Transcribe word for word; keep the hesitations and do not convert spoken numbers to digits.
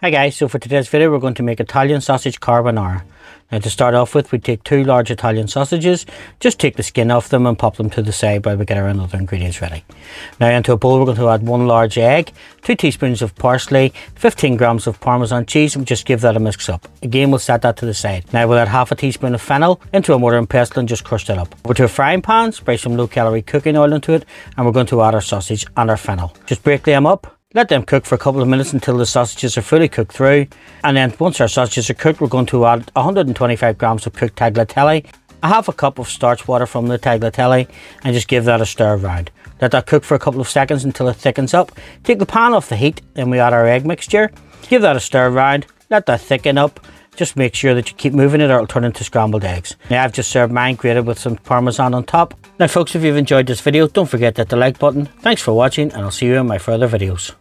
Hi guys, so for today's video we're going to make Italian sausage carbonara. Now to start off with, we take two large Italian sausages, just take the skin off them and pop them to the side while we get our other ingredients ready. Now into a bowl we're going to add one large egg, two teaspoons of parsley, fifteen grams of Parmesan cheese, and just give that a mix up. Again, we'll set that to the side. Now we'll add half a teaspoon of fennel into a mortar and pestle and just crush that up. Over to a frying pan, spray some low calorie cooking oil into it, and we're going to add our sausage and our fennel. Just break them up. Let them cook for a couple of minutes until the sausages are fully cooked through, and then once our sausages are cooked we're going to add one hundred twenty-five grams of cooked tagliatelle, a half a cup of starch water from the tagliatelle, and just give that a stir around. Let that cook for a couple of seconds until it thickens up. Take the pan off the heat, then we add our egg mixture, give that a stir around, let that thicken up. Just make sure that you keep moving it or it'll turn into scrambled eggs. Now I've just served mine grated with some Parmesan on top. Now folks, if you've enjoyed this video, don't forget to hit the like button. Thanks for watching, and I'll see you in my further videos.